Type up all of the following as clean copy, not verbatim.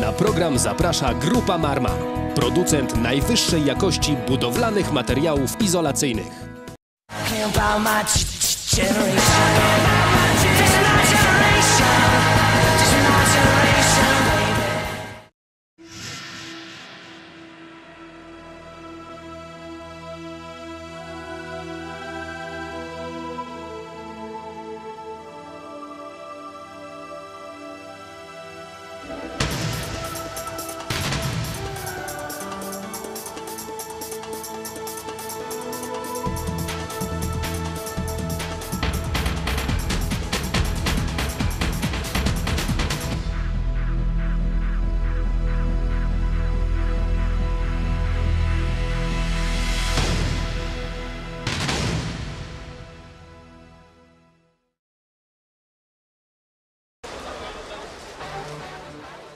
Na program zaprasza Grupa Marma, producent najwyższej jakości budowlanych materiałów izolacyjnych.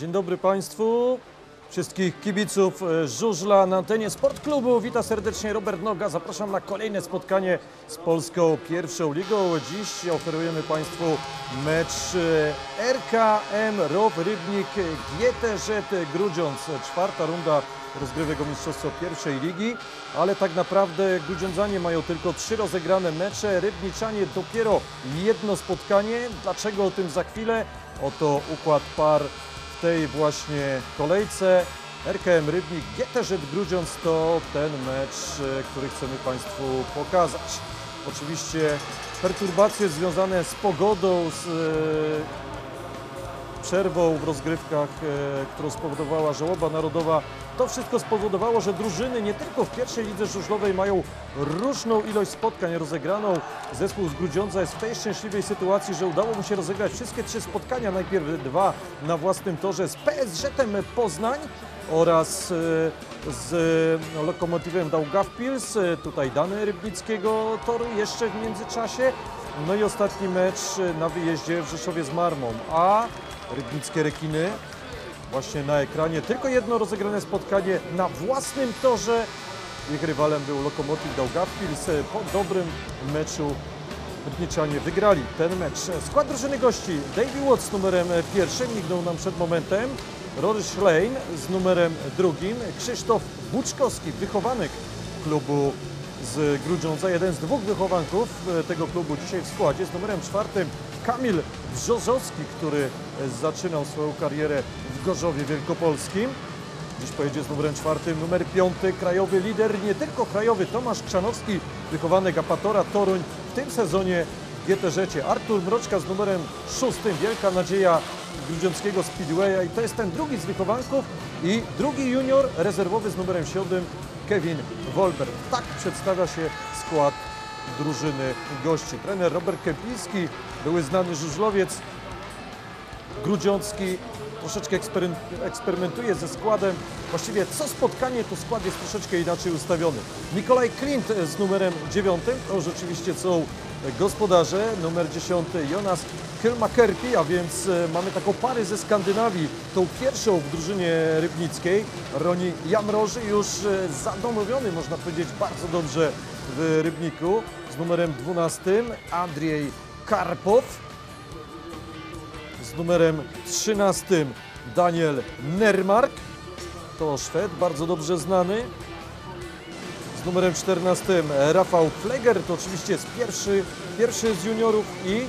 Dzień dobry Państwu, wszystkich kibiców żużla na antenie Sportklubu. Witam serdecznie, Robert Noga. Zapraszam na kolejne spotkanie z polską pierwszą ligą. Dziś oferujemy Państwu mecz RKM Rybnik GTZ Grudziądz. Czwarta runda rozgrywek o mistrzostwo pierwszej ligi, ale tak naprawdę grudziądzanie mają tylko 3 rozegrane mecze, rybniczanie dopiero 1 spotkanie. Dlaczego? O tym za chwilę. Oto układ par w tej właśnie kolejce. RKM Rybnik GTZ Grudziądz to ten mecz, który chcemy Państwu pokazać. Oczywiście perturbacje związane z pogodą, z przerwą w rozgrywkach, którą spowodowała żałoba narodowa. To wszystko spowodowało, że drużyny nie tylko w pierwszej lidze żużlowej mają różną ilość spotkań rozegraną. Zespół z Grudziądza jest w tej szczęśliwej sytuacji, że udało mu się rozegrać wszystkie 3 spotkania. Najpierw 2 na własnym torze z PSZ-em Poznań oraz z Lokomotivem Daugavpils, tutaj Dany Rybnickiego toru jeszcze w międzyczasie. No i ostatni mecz na wyjeździe w Rzeszowie z Marmą, a rybnickie rekiny właśnie na ekranie. Tylko 1 rozegrane spotkanie na własnym torze. Ich rywalem był Lokomotiv Daugavpils. Po dobrym meczu rybniczanie wygrali ten mecz. Skład drużyny gości: Davey Woods numerem 1, mignął nam przed momentem. Rory Schlein z numerem 2. Krzysztof Buczkowski, wychowanek klubu z Grudziądza, jeden z 2 wychowanków tego klubu dzisiaj w składzie, z numerem 4. Kamil Brzozowski, który zaczynał swoją karierę w Gorzowie Wielkopolskim. Dziś pojedzie z numerem 4. Numer 5, krajowy lider, nie tylko krajowy, Tomasz Krzanowski, wychowanek Apatora Toruń, w tym sezonie w GTZ-cie. Artur Mroczka z numerem 6, wielka nadzieja grudziąckiego Speedwaya, i to jest ten drugi z wychowanków, i drugi junior rezerwowy z numerem 7, Kevin Wolber. Tak przedstawia się skład drużyny gości. Trener Robert Kepiński, były znany żużlowiec grudziącki, troszeczkę eksperymentuje ze składem. Właściwie co spotkanie to skład jest troszeczkę inaczej ustawiony. Nikolai Klindt z numerem 9, to rzeczywiście są gospodarze. Numer 10 Jonas Kylmäkorpi, a więc mamy taką parę ze Skandynawii. Tą pierwszą w drużynie rybnickiej, Roni Jamroży, już zadomowiony, można powiedzieć, bardzo dobrze w Rybniku. Z numerem 12 Andriej Karpow. Z numerem 13 Daniel Nermark, to Szwed, bardzo dobrze znany. Z numerem 14 Rafał Fleger, to oczywiście jest pierwszy z juniorów, i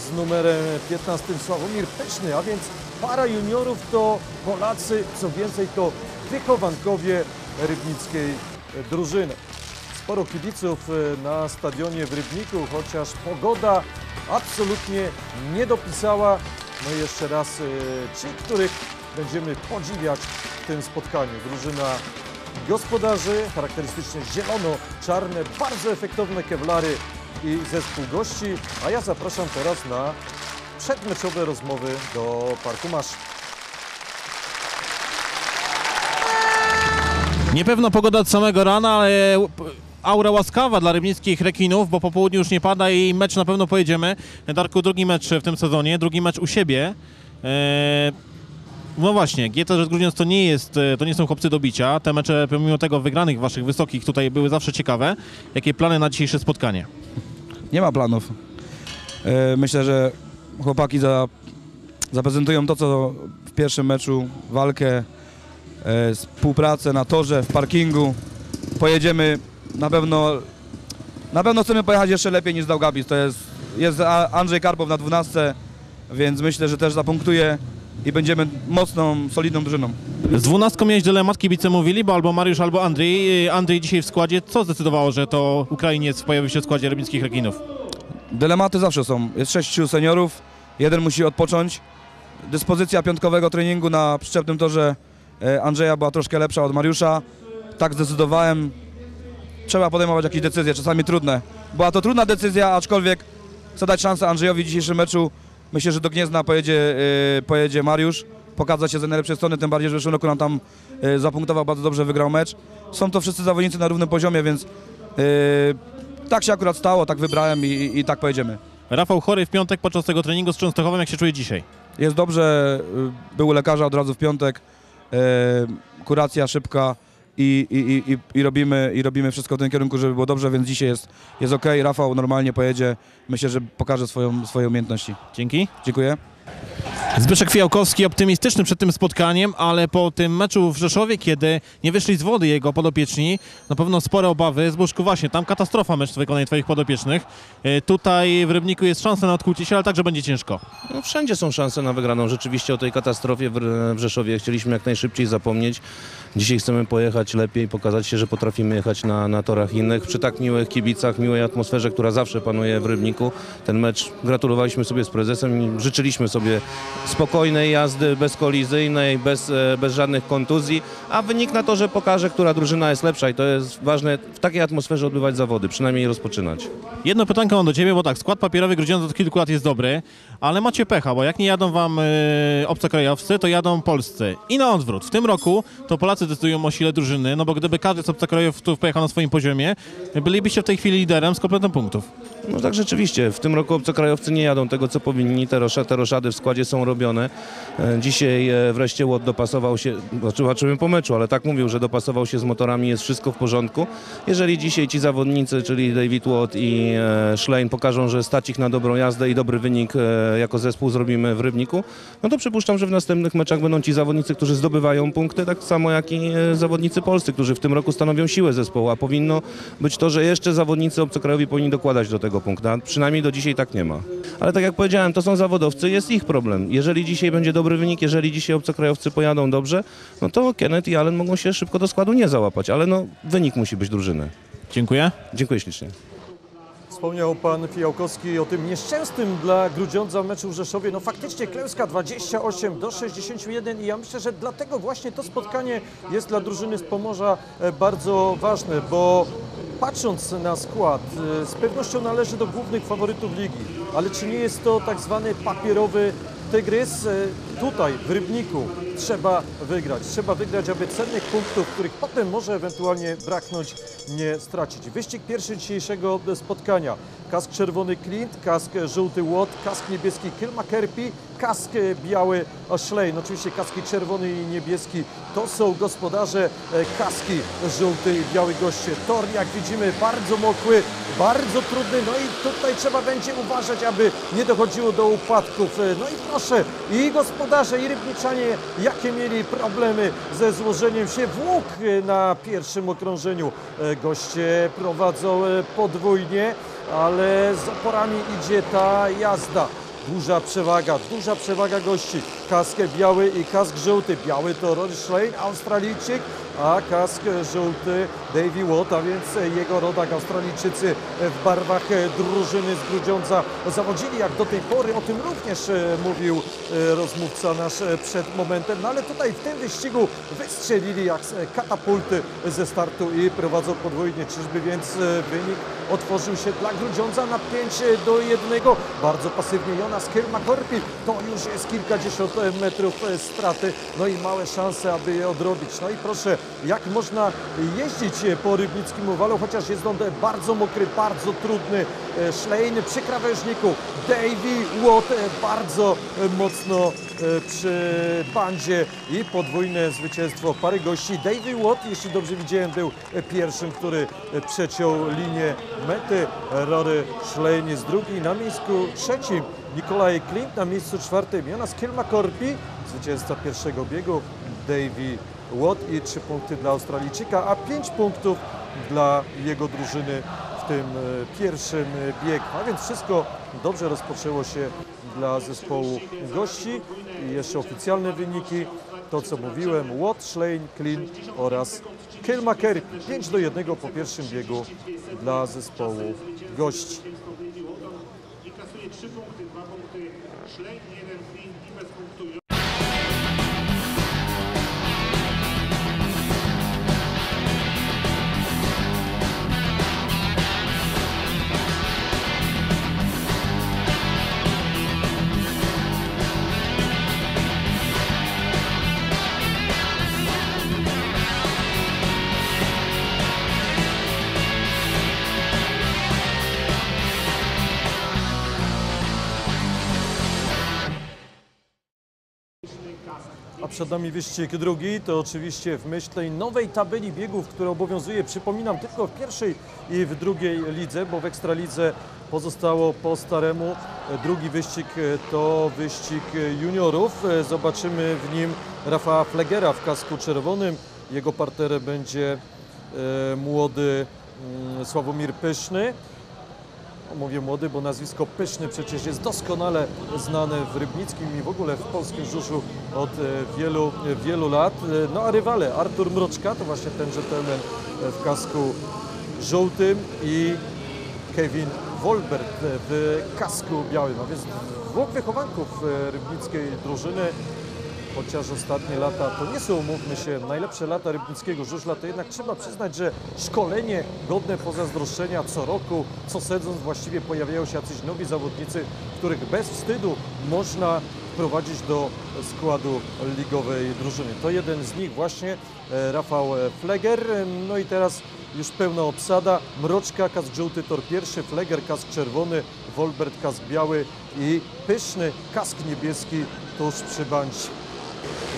z numerem 15 Sławomir Pyszny, a więc para juniorów to Polacy, co więcej to wychowankowie rybnickiej drużyny. Sporo kibiców na stadionie w Rybniku, chociaż pogoda absolutnie nie dopisała. No i jeszcze raz ci, których będziemy podziwiać w tym spotkaniu. Drużyna gospodarzy, charakterystycznie zielono-czarne, bardzo efektowne kewlary, i zespół gości. A ja zapraszam teraz na przedmeczowe rozmowy do Parku Masz. Niepewna pogoda od samego rana, ale aura łaskawa dla rybnickich rekinów, bo po południu już nie pada i mecz na pewno pojedziemy. Darku, drugi mecz w tym sezonie, drugi mecz u siebie. No właśnie, GTZ Grudziądz to nie są chłopcy do bicia. Te mecze, pomimo tego wygranych waszych wysokich, tutaj były zawsze ciekawe. Jakie plany na dzisiejsze spotkanie? Nie ma planów. Myślę, że chłopaki zaprezentują to, co w pierwszym meczu walkę, współpracę na torze, w parkingu. Pojedziemy na pewno chcemy pojechać jeszcze lepiej niż Daugavpils. To jest Andriej Karpow na 12, więc myślę, że też zapunktuje i będziemy mocną, solidną drużyną. Z 12 miałeś dylemat, kibice mówili, bo albo Mariusz, albo Andriej. Andriej dzisiaj w składzie. Co zdecydowało, że to Ukrainiec pojawił się w składzie rybnickich rekinów? Dylematy zawsze są. Jest 6 seniorów, jeden musi odpocząć. Dyspozycja piątkowego treningu na przyczepnym torze Andrzeja była troszkę lepsza od Mariusza. Tak zdecydowałem. Trzeba podejmować jakieś decyzje, czasami trudne. Była to trudna decyzja, aczkolwiek chcę dać szansę Andrzejowi w dzisiejszym meczu. Myślę, że do Gniezna pojedzie Mariusz. Pokazać się ze najlepszej strony, tym bardziej, że w zeszłym roku nam tam zapunktował, bardzo dobrze wygrał mecz. Są to wszyscy zawodnicy na równym poziomie, więc tak się akurat stało, tak wybrałem i tak pojedziemy. Rafał chory w piątek podczas tego treningu z Częstochowem. Jak się czuje dzisiaj? Jest dobrze. Był u lekarza od razu w piątek. Kuracja szybka i robimy wszystko w tym kierunku, żeby było dobrze, więc dzisiaj jest ok. Rafał normalnie pojedzie. Myślę, że pokaże swoje umiejętności. Dzięki. Dziękuję. Zbyszek Fijałkowski optymistyczny przed tym spotkaniem, ale po tym meczu w Rzeszowie, kiedy nie wyszli z wody jego podopieczni, na pewno spore obawy. Zbyszku, właśnie, tam katastrofa mecz wykonania twoich podopiecznych. Tutaj w Rybniku jest szansa na odkucie się, ale także będzie ciężko. No, wszędzie są szanse na wygraną. Rzeczywiście o tej katastrofie w Rzeszowie chcieliśmy jak najszybciej zapomnieć. Dzisiaj chcemy pojechać lepiej, pokazać się, że potrafimy jechać na torach innych. Przy tak miłych kibicach, miłej atmosferze, która zawsze panuje w Rybniku. Ten mecz gratulowaliśmy sobie z prezesem i życzyliśmy sobie spokojnej jazdy, bezkolizyjnej, bez żadnych kontuzji, a wynik na torze pokaże, która drużyna jest lepsza i to jest ważne, w takiej atmosferze odbywać zawody, przynajmniej rozpoczynać. Jedno pytanko mam do ciebie, bo tak, skład papierowy Grudziądz od kilku lat jest dobry, ale macie pecha, bo jak nie jadą wam obcokrajowcy, to jadą polscy. I na odwrót, w tym roku to Polacy decydują o sile drużyny, no bo gdyby każdy z obcokrajowców pojechał na swoim poziomie, bylibyście w tej chwili liderem z kompletą punktów. No tak, rzeczywiście, w tym roku obcokrajowcy nie jadą tego, co powinni, te roszady w składzie są robione. Dzisiaj wreszcie Łot dopasował się, zobaczymy po meczu, ale tak mówił, że dopasował się z motorami, jest wszystko w porządku. Jeżeli dzisiaj ci zawodnicy, czyli Davey Watt i Schlein pokażą, że stać ich na dobrą jazdę i dobry wynik jako zespół zrobimy w Rybniku, no to przypuszczam, że w następnych meczach będą ci zawodnicy, którzy zdobywają punkty, tak samo jak i zawodnicy polscy, którzy w tym roku stanowią siłę zespołu, a powinno być to, że jeszcze zawodnicy obcokrajowi powinni dokładać do tego punktu, a przynajmniej do dzisiaj tak nie ma. Ale tak jak powiedziałem, to są zawodowcy, jest ich problem. Jeżeli dzisiaj będzie dobry wynik, jeżeli dzisiaj obcokrajowcy pojadą dobrze, no to Kenneth i Allen mogą się szybko do składu nie załapać, ale no wynik musi być drużyny. Dziękuję. Dziękuję ślicznie. Wspomniał pan Fijałkowski o tym nieszczęsnym dla Grudziądza meczu w Rzeszowie. No faktycznie klęska 28-61 i ja myślę, że dlatego właśnie to spotkanie jest dla drużyny z Pomorza bardzo ważne, bo patrząc na skład, z pewnością należy do głównych faworytów ligi, ale czy nie jest to tak zwany papierowy tygrys? Tutaj w Rybniku trzeba wygrać, aby cennych punktów, których potem może ewentualnie braknąć, nie stracić. Wyścig pierwszy dzisiejszego spotkania. Kask czerwony Klindt, kask żółty Łot, kask niebieski Kylmäkorpi, kask biały Schlein. Oczywiście kaski czerwony i niebieski to są gospodarze, kaski żółty i biały goście. Tor, jak widzimy, bardzo mokły, bardzo trudny. No i tutaj trzeba będzie uważać, aby nie dochodziło do upadków. No i proszę, i gospodarze, i rybniczanie, jakie mieli problemy ze złożeniem się w łuk na pierwszym okrążeniu. Goście prowadzą podwójnie, ale z oporami idzie ta jazda. Duża przewaga gości. Kask biały i kask żółty. Biały to Rory Schlein, Australijczyk, a kask żółty Davey Watt, a więc jego rodak. Australijczycy w barwach drużyny z Grudziądza zawodzili jak do tej pory. O tym również mówił rozmówca nasz przed momentem. No ale tutaj w tym wyścigu wystrzelili jak katapulty ze startu i prowadzą podwójnie. Czyżby więc wynik otworzył się dla Grudziądza na 5-1. Bardzo pasywnie Jonas Kylmäkorpi. To już jest kilkadziesiąt metrów straty. No i małe szanse, aby je odrobić. No i proszę, jak można jeździć po rybnickim owalu, chociaż jest on bardzo mokry, bardzo trudny. Schlein przy krawężniku, Davey Watt bardzo mocno przy bandzie i podwójne zwycięstwo pary gości. Davey Watt, jeśli dobrze widziałem, był pierwszym, który przeciął linię mety. Rory Schlein jest drugi, na miejscu trzecim Nikolai Klindt na miejscu czwartym, Jonas Kylmäkorpi, zwycięzca pierwszego biegu, Davey Watt i 3 punkty dla Australijczyka, a 5 punktów dla jego drużyny w tym pierwszym biegu. A więc wszystko dobrze rozpoczęło się dla zespołu gości. I jeszcze oficjalne wyniki, to co mówiłem, Watt, Schlein, Klindt oraz Kylmäkorpi. 5-1 po pierwszym biegu dla zespołu gości. Przed nami wyścig drugi, to oczywiście w myśl tej nowej tabeli biegów, która obowiązuje, przypominam, tylko w pierwszej i w drugiej lidze, bo w Ekstralidze pozostało po staremu. Drugi wyścig to wyścig juniorów. Zobaczymy w nim Rafała Flegera w kasku czerwonym. Jego partnerem będzie młody Sławomir Pyszny. Mówię młody, bo nazwisko Pyszny przecież jest doskonale znane w rybnickim i w ogóle w polskim żużlu od wielu lat. No a rywale Artur Mroczka, to właśnie ten gentleman w kasku żółtym, i Kevin Wolber w kasku białym. A więc dwóch wychowanków rybnickiej drużyny, chociaż ostatnie lata to nie są, umówmy się, najlepsze lata rybnickiego żużla, to jednak trzeba przyznać, że szkolenie godne pozazdroszczenia co roku, co sezon właściwie pojawiają się jacyś nowi zawodnicy, których bez wstydu można wprowadzić do składu ligowej drużyny. To jeden z nich właśnie, Rafał Fleger. No i teraz już pełna obsada. Mroczka, kask żółty, tor pierwszy, Fleger, kask czerwony, Wolbert, kask biały i Pyszny, kask niebieski tuż przy bańcie.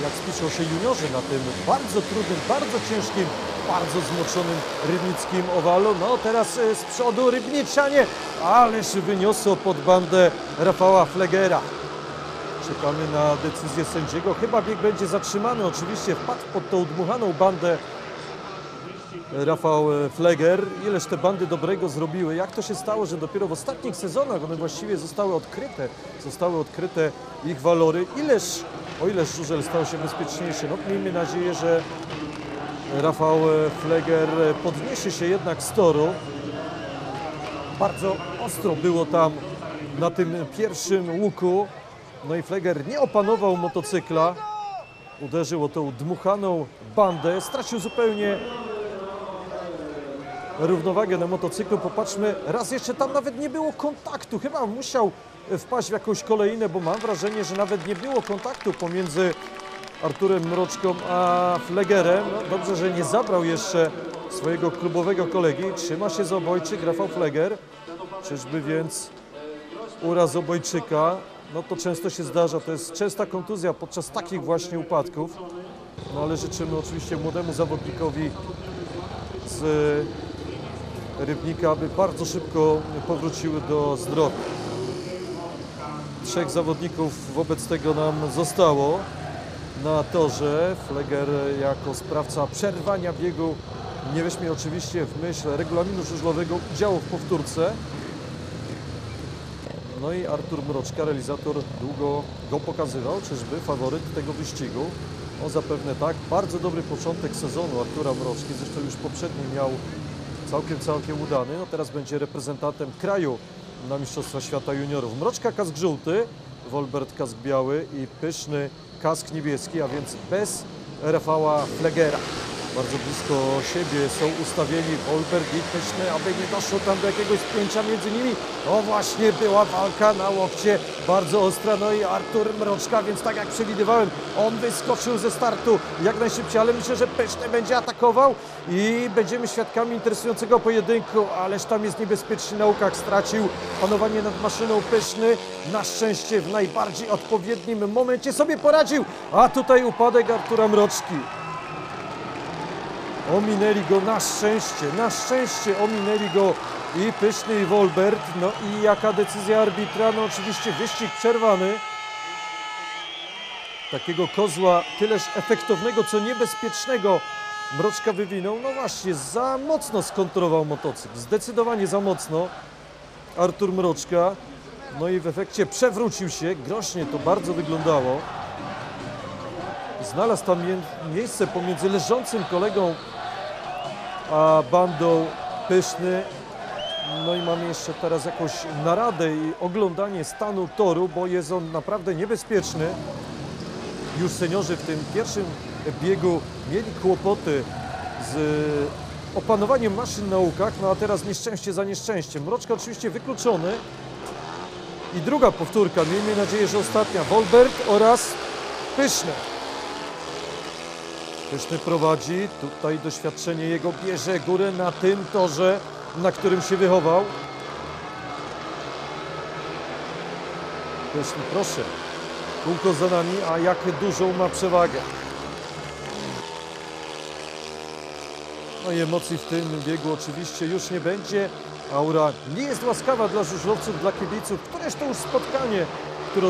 Jak spiszą się juniorzy na tym bardzo trudnym, bardzo ciężkim, bardzo zmoczonym rybnickim owalu. No teraz z przodu rybniczanie, ależ wyniosło pod bandę Rafała Flegera. Czekamy na decyzję sędziego. Chyba bieg będzie zatrzymany. Oczywiście wpadł pod tą dmuchaną bandę Rafał Fleger. Ileż te bandy dobrego zrobiły. Jak to się stało, że dopiero w ostatnich sezonach one właściwie zostały odkryte. Zostały odkryte ich walory. O ile żużel stał się bezpieczniejszy, no miejmy nadzieję, że Rafał Fleger podniesie się jednak z toru. Bardzo ostro było tam na tym pierwszym łuku. No i Fleger nie opanował motocykla. Uderzył o tą dmuchaną bandę. Stracił zupełnie równowagę na motocyklu. Popatrzmy, raz jeszcze tam nawet nie było kontaktu. Chyba musiał wpaść w jakąś kolejinę, bo mam wrażenie, że nawet nie było kontaktu pomiędzy Arturem Mroczką a Flegerem. No, dobrze, że nie zabrał jeszcze swojego klubowego kolegi. Trzyma się z obojczyk Rafał Fleger. Czyżby więc uraz obojczyka? No to często się zdarza, to jest częsta kontuzja podczas takich właśnie upadków. No ale życzymy oczywiście młodemu zawodnikowi z Rybnika, aby bardzo szybko powrócił do zdrowia. 3 zawodników wobec tego nam zostało na torze. Fleger jako sprawca przerwania biegu nie weźmie oczywiście w myśl regulaminu żużlowego udziału w powtórce. No i Artur Mroczka, realizator, długo go pokazywał. Czyżby faworyt tego wyścigu? O, zapewne tak. Bardzo dobry początek sezonu Artura Mroczki. Zresztą już poprzedni miał całkiem udany. No teraz będzie reprezentantem kraju na Mistrzostwa Świata Juniorów. Mroczka, kask żółty, Wolbert, kask biały i Pyszny, kask niebieski, a więc bez Rafała Flegera. Bardzo blisko siebie są ustawieni Wolbert i Pyszny, aby nie doszło tam do jakiegoś spięcia między nimi. O, właśnie była walka na łokcie, bardzo ostra, no i Artur Mroczka, więc tak jak przewidywałem, on wyskoczył ze startu jak najszybciej, ale myślę, że Pyszny będzie atakował i będziemy świadkami interesującego pojedynku, ależ tam jest niebezpieczny na łukach, stracił panowanie nad maszyną Pyszny. Na szczęście w najbardziej odpowiednim momencie sobie poradził, a tutaj upadek Artura Mroczki. Ominęli go na szczęście ominęli go i Pyszny, i Wolbert. No i jaka decyzja arbitra? No oczywiście wyścig przerwany. Takiego kozła tyleż efektownego, co niebezpiecznego Mroczka wywinął. No właśnie, za mocno skontrował motocykl, zdecydowanie za mocno Artur Mroczka. No i w efekcie przewrócił się, groźnie to bardzo wyglądało. Znalazł tam miejsce pomiędzy leżącym kolegą a bandą Pyszny. No i mamy jeszcze teraz jakąś naradę i oglądanie stanu toru, bo jest on naprawdę niebezpieczny. Już seniorzy w tym pierwszym biegu mieli kłopoty z opanowaniem maszyn na łukach, no a teraz nieszczęście za nieszczęściem. Mroczka oczywiście wykluczony. I druga powtórka, miejmy nadzieję, że ostatnia. Wolbert oraz Pyszny. Pyszny prowadzi, tutaj doświadczenie jego bierze górę na tym torze, na którym się wychował. Pyszny, proszę, kółko za nami, a jak dużą ma przewagę. No i emocji w tym biegu oczywiście już nie będzie. Aura nie jest łaskawa dla żużlowców, dla kibiców. Któreż to już spotkanie, które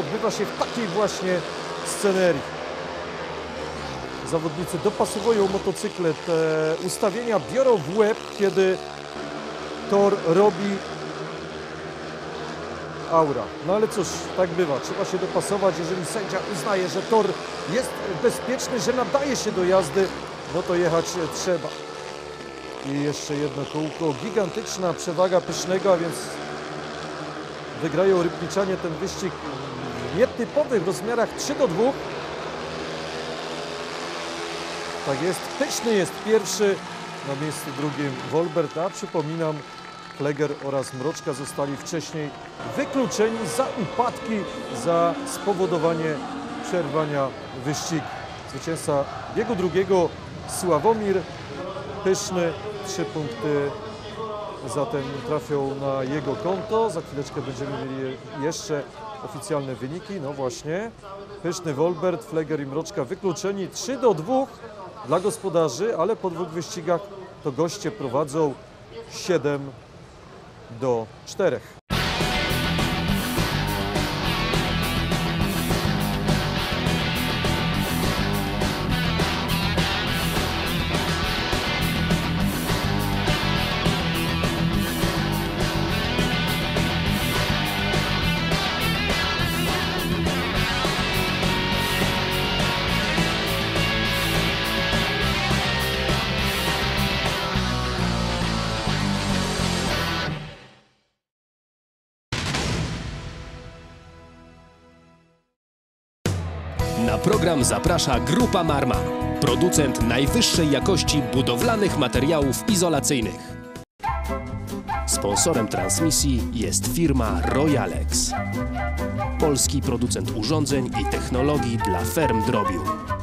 odbywa się w takiej właśnie scenerii. Zawodnicy dopasowują motocykle, te ustawienia biorą w łeb, kiedy tor robi aura. No ale cóż, tak bywa, trzeba się dopasować, jeżeli sędzia uznaje, że tor jest bezpieczny, że nadaje się do jazdy, no to jechać trzeba. I jeszcze jedno kółko, gigantyczna przewaga Pysznego, a więc wygrają Rybniczanie ten wyścig w nietypowych rozmiarach 3:2. Tak jest, Pyszny jest pierwszy, na miejscu drugim Wolbert, a przypominam, Fleger oraz Mroczka zostali wcześniej wykluczeni za upadki, za spowodowanie przerwania wyścigu. Zwycięzca biegu drugiego Sławomir Pyszny, 3 punkty zatem trafią na jego konto. Za chwileczkę będziemy mieli jeszcze oficjalne wyniki, no właśnie. Pyszny, Wolbert, Fleger i Mroczka wykluczeni 3:2. Dla gospodarzy, ale po 2 wyścigach to goście prowadzą 7:4. Program zaprasza Grupa Marma, producent najwyższej jakości budowlanych materiałów izolacyjnych. Sponsorem transmisji jest firma Royalex, polski producent urządzeń i technologii dla ferm drobiu.